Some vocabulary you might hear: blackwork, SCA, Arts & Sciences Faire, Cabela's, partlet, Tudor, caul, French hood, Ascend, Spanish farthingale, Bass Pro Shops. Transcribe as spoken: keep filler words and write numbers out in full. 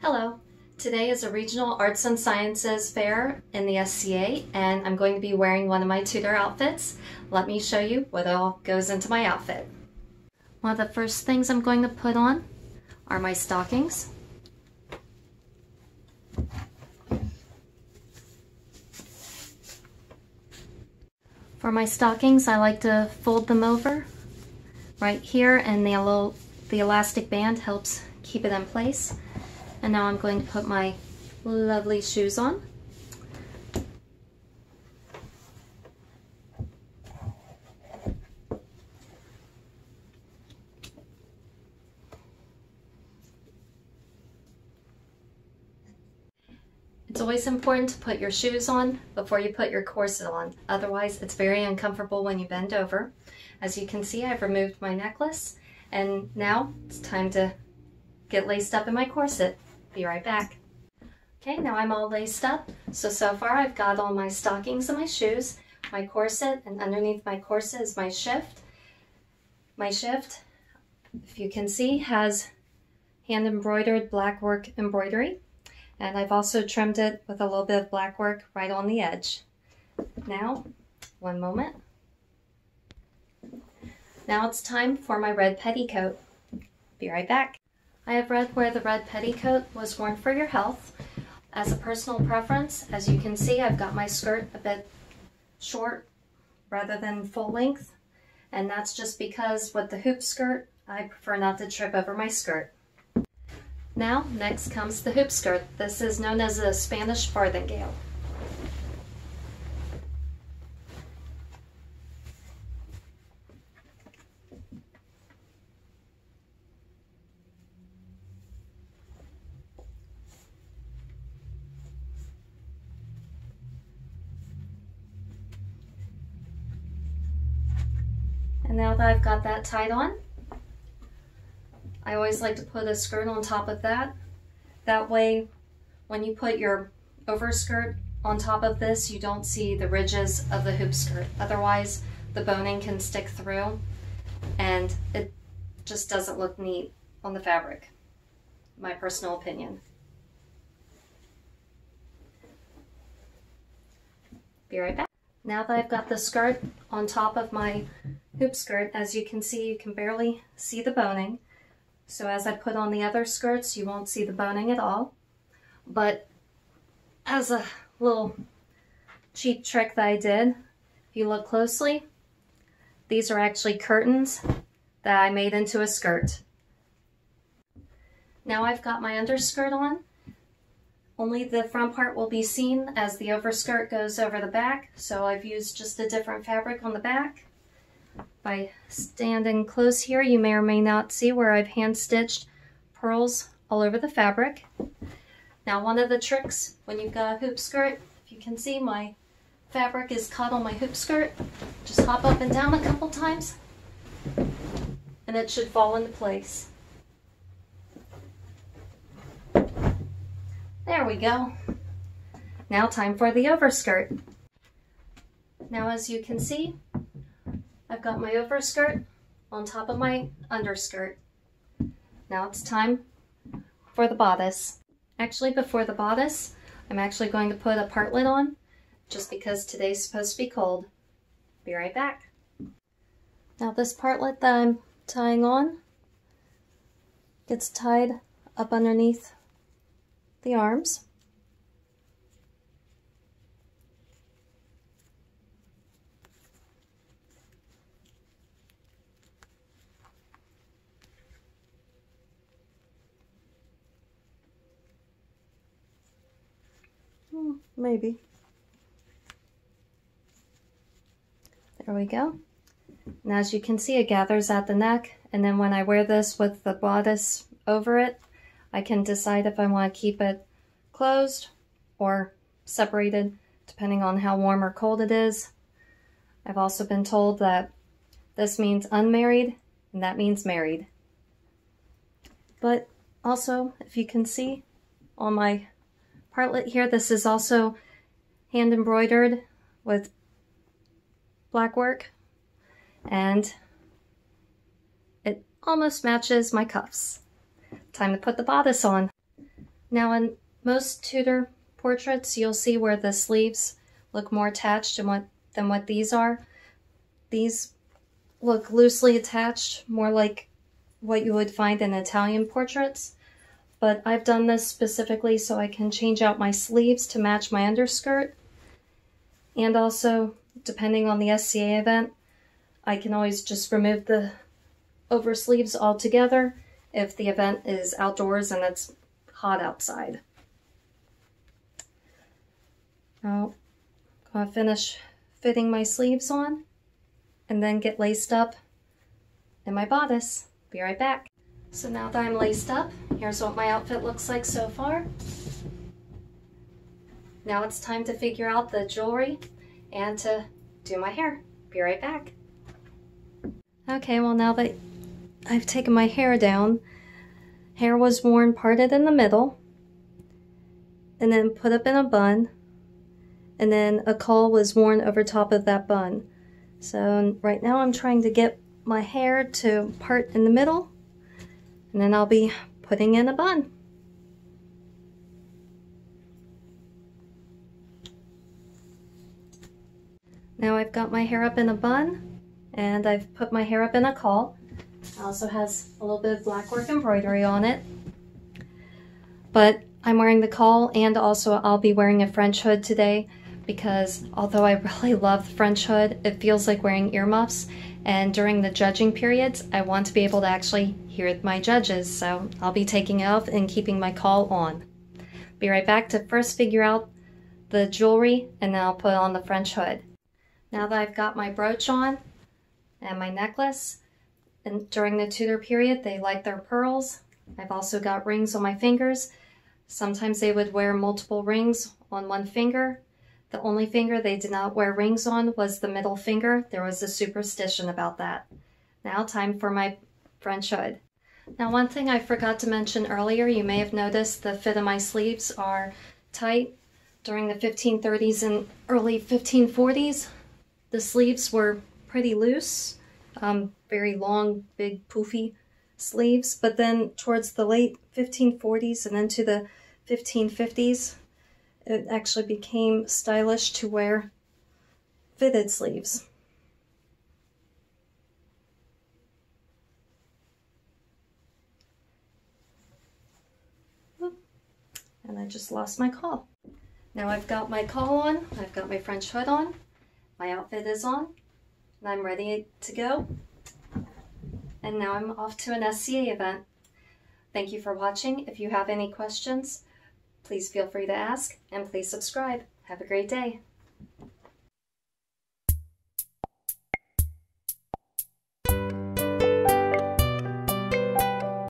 Hello, today is a regional arts and sciences fair in the S C A and I'm going to be wearing one of my Tudor outfits. Let me show you what all goes into my outfit. One of the first things I'm going to put on are my stockings. For my stockings, I like to fold them over right here and the, el the elastic band helps keep it in place. And now I'm going to put my lovely shoes on. It's always important to put your shoes on before you put your corset on. Otherwise, it's very uncomfortable when you bend over. As you can see, I've removed my necklace and now it's time to get laced up in my corset. Be right back. Okay, now I'm all laced up. So, so far I've got all my stockings and my shoes, my corset, and underneath my corset is my shift. My shift, if you can see, has hand embroidered blackwork embroidery. And I've also trimmed it with a little bit of blackwork right on the edge. Now, one moment. Now it's time for my red petticoat. Be right back. I have read where the red petticoat was worn for your health. As a personal preference, as you can see, I've got my skirt a bit short rather than full length, and that's just because with the hoop skirt, I prefer not to trip over my skirt. Now, next comes the hoop skirt. This is known as a Spanish farthingale. And now that I've got that tied on, I always like to put a skirt on top of that. That way, when you put your overskirt on top of this, you don't see the ridges of the hoop skirt. Otherwise, the boning can stick through and it just doesn't look neat on the fabric, my personal opinion. Be right back. Now that I've got the skirt on top of my hoop skirt, as you can see, you can barely see the boning. So as I put on the other skirts, you won't see the boning at all. But as a little cheap trick that I did, if you look closely, these are actually curtains that I made into a skirt. Now I've got my underskirt on. Only the front part will be seen as the overskirt goes over the back. So I've used just a different fabric on the back. By standing close here, you may or may not see where I've hand-stitched pearls all over the fabric. Now, one of the tricks when you've got a hoop skirt, if you can see, my fabric is caught on my hoop skirt. Just hop up and down a couple times, and it should fall into place. There we go. Now, time for the overskirt. Now, as you can see, I've got my overskirt on top of my underskirt. Now it's time for the bodice. Actually, before the bodice, I'm actually going to put a partlet on just because today's supposed to be cold. Be right back. Now this partlet that I'm tying on gets tied up underneath the arms. Maybe. There we go. And as you can see, it gathers at the neck, and then when I wear this with the bodice over it, I can decide if I want to keep it closed or separated, depending on how warm or cold it is. I've also been told that this means unmarried, and that means married. But also, if you can see, on my partlet here, this is also hand embroidered with black work and it almost matches my cuffs. Time to put the bodice on. Now in most Tudor portraits, you'll see where the sleeves look more attached than what, than what these are. These look loosely attached, more like what you would find in Italian portraits. But I've done this specifically so I can change out my sleeves to match my underskirt. And also, depending on the S C A event, I can always just remove the over sleeves altogether if the event is outdoors and it's hot outside. Now, I'm going to finish fitting my sleeves on and then get laced up in my bodice. Be right back. So now that I'm laced up, here's what my outfit looks like so far. Now it's time to figure out the jewelry and to do my hair. Be right back. Okay, well now that I've taken my hair down, hair was worn parted in the middle and then put up in a bun, and then a caul was worn over top of that bun. So right now I'm trying to get my hair to part in the middle, and then I'll be putting in a bun. Now I've got my hair up in a bun, and I've put my hair up in a caul. It also has a little bit of blackwork embroidery on it. But I'm wearing the caul, and also I'll be wearing a French hood today, because although I really love the French hood, it feels like wearing earmuffs, and during the judging periods, I want to be able to actually hear my judges, so I'll be taking it off and keeping my caul on. Be right back to first figure out the jewelry, and then I'll put on the French hood. Now that I've got my brooch on and my necklace, and during the Tudor period, they like their pearls. I've also got rings on my fingers. Sometimes they would wear multiple rings on one finger. The only finger they did not wear rings on was the middle finger. There was a superstition about that. Now time for my French hood. Now one thing I forgot to mention earlier, you may have noticed the fit of my sleeves are tight. During the fifteen thirties and early fifteen forties, the sleeves were pretty loose, um, very long, big, poofy sleeves. But then towards the late fifteen forties and into the fifteen fifties, it actually became stylish to wear fitted sleeves. And I just lost my caul. Now I've got my caul on, I've got my French hood on, my outfit is on, and I'm ready to go. And now I'm off to an S C A event. Thank you for watching. If you have any questions, please feel free to ask, and please subscribe. Have a great day.